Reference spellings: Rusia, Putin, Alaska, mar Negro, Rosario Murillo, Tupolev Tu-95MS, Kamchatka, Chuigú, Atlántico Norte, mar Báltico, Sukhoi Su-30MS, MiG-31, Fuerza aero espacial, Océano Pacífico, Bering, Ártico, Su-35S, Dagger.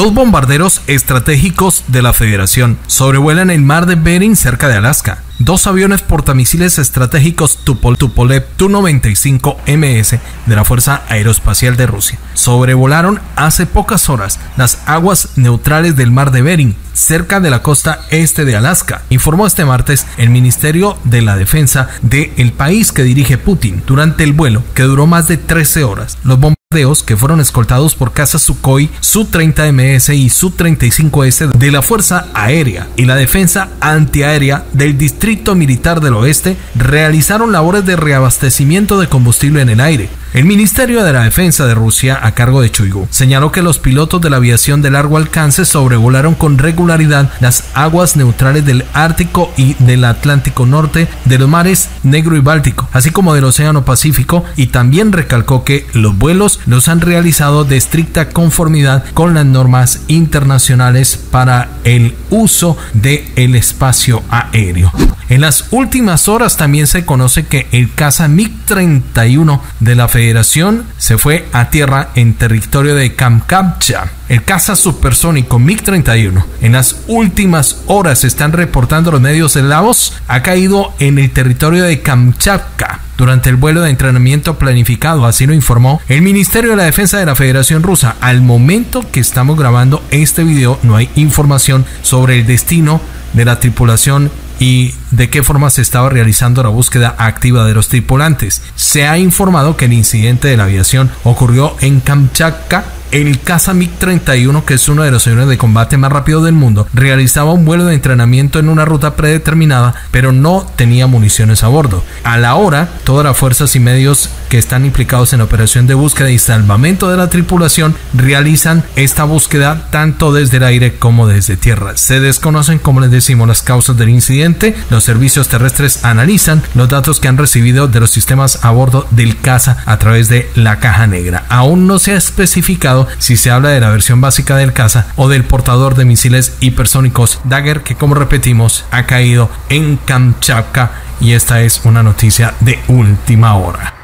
Dos bombarderos estratégicos de la Federación sobrevuelan el mar de Bering cerca de Alaska. Dos aviones portamisiles estratégicos Tupolev Tu-95MS de la Fuerza Aeroespacial de Rusia sobrevolaron hace pocas horas las aguas neutrales del mar de Bering, cerca de la costa este de Alaska, informó este martes el Ministerio de la Defensa del país que dirige Putin durante el vuelo, que duró más de 13 horas. Los bombardeos, que fueron escoltados por cazas Sukhoi Su-30MS y Su-35S de la Fuerza Aérea y la Defensa Antiaérea del Distrito Militar del Oeste, realizaron labores de reabastecimiento de combustible en el aire. El Ministerio de la Defensa de Rusia, a cargo de Chuigú, señaló que los pilotos de la aviación de largo alcance sobrevolaron con regularidad las aguas neutrales del Ártico y del Atlántico Norte, de los mares Negro y Báltico, así como del Océano Pacífico, y también recalcó que los vuelos los han realizado de estricta conformidad con las normas internacionales para el uso del espacio aéreo. En las últimas horas también se conoce que el caza MiG-31 de la Federación se fue a tierra en territorio de Kamchatka. El caza supersónico MiG-31, en las últimas horas están reportando los medios eslavos, ha caído en el territorio de Kamchatka durante el vuelo de entrenamiento planificado, así lo informó el Ministerio de la Defensa de la Federación Rusa. Al momento que estamos grabando este video, no hay información sobre el destino de la tripulación y de qué forma se estaba realizando la búsqueda activa de los tripulantes. Se ha informado que el incidente de la aviación ocurrió en Kamchatka. El caza MiG-31, que es uno de los aviones de combate más rápidos del mundo, realizaba un vuelo de entrenamiento en una ruta predeterminada, pero no tenía municiones a bordo. A la hora, todas las fuerzas y medios que están implicados en la operación de búsqueda y salvamento de la tripulación realizan esta búsqueda tanto desde el aire como desde tierra. Se desconocen, como les decimos, las causas del incidente. Los servicios terrestres analizan los datos que han recibido de los sistemas a bordo del caza a través de la caja negra. Aún no se ha especificado si se habla de la versión básica del caza o del portador de misiles hipersónicos Dagger, que, como repetimos, ha caído en Kamchatka, y esta es una noticia de última hora.